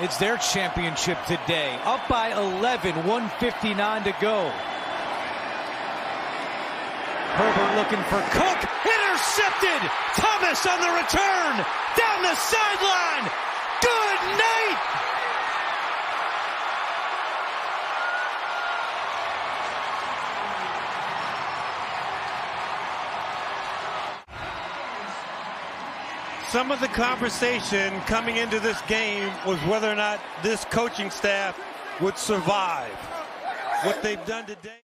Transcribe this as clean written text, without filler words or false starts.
It's their championship today. Up by 11, 1:59 to go. Herbert looking for Cook. Intercepted! Thomas on the return. Down the sideline. Good night! Some of the conversation coming into this game was whether or not this coaching staff would survive what they've done today.